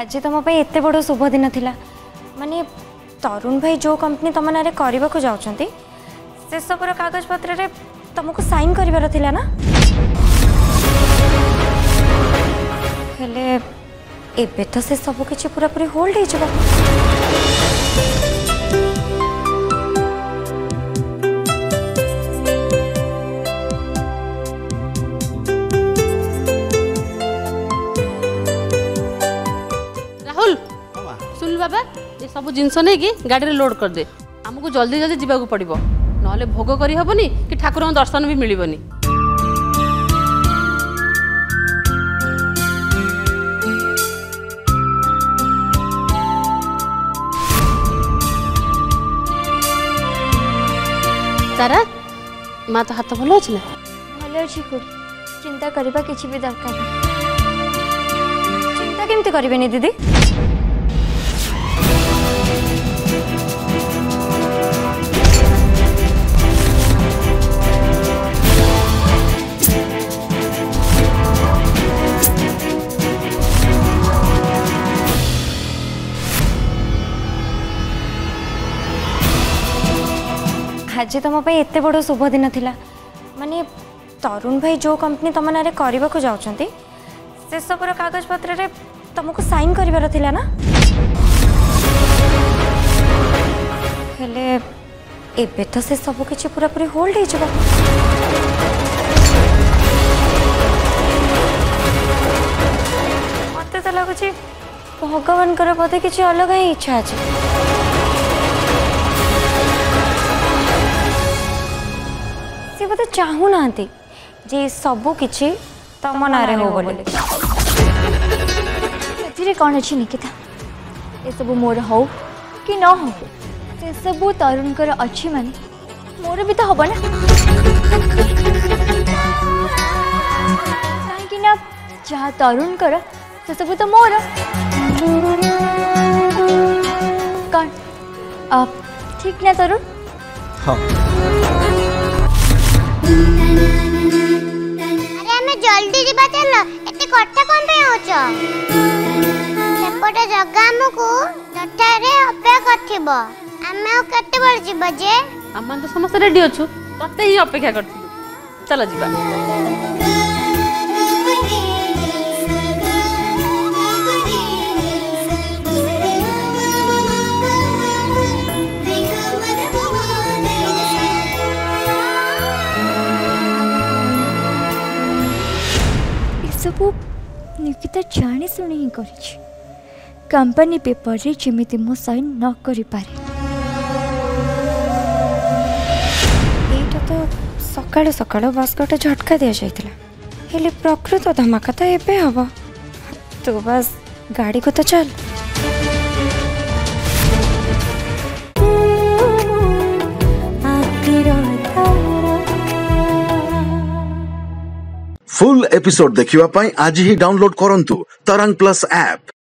आज तुम एत बड़ शुभ दिन थिला माने तरुण भाई जो कंपनी तुम ना करने को जाऊँच से सब कागज पत्र तुमको साइन करिवार थिला ना हेले एबे तो से सब किछि पूरा पूरी होल्ड हो जबा राहुल सुन बाबा ये सब जिनस नहीं कि गाड़ी रे लोड कर दे हमको जल्दी जल्दी जीवाक पड़िबो नहले भोग करी हबनी कि ठाकुर दर्शन भी मिलबनी तारा माँ तो हाथ भल अच्छे ना भल अच्छी खुड़ी चिंता करवा कि भी दरकार चिंता केमती करें दीदी आज तुम एत बड़ शुभ दिन थिला माने तरुण भाई जो कंपनी तुम ना करने को जाऊँच से सब कागज पत्र तुमको साइन करिवार थिला ना हेले एबे तो से सब किछि पूरा पूरी होल्ड हो जबा मत तो लगुच भगवान बोधे किछि अलग ही इच्छा अच्छे बोले चाहू ना जे सब किछि तम ना हो बोले कौन अच्छी निकिता ये सब मोर हो कि न हो से सब तरुण कर अच्छी माने मोर भी तो हम ना कहीं ना जहाँ तरुण कर से सब तो मोर कौन ठीक ना तरुण हाँ। अरे हमें जल्दी जीवा चलो एते कट्ठा कोन पे होछ सेपटे जग्गा हमकु डठा रे अपेक्षा करथिबो आमे कते बड़ जीवा जे हम तो समस्त रेडी होछु तते ही अपेक्षा करथिलु चलो जीवा सबू निकिता जाने शुणी ही कंपनी पेपर रे जमी मो साइन न करि पारे एटा तो सकाळ सकाळ बस गोटे झटका दि जाइतला हेले प्रकृत धमाका तो एबे हबो तो बस गाड़ी को तो चल फुल एपिसोड देखिवा पाई आज ही डाउनलोड करंतु तरंग प्लस ऐप।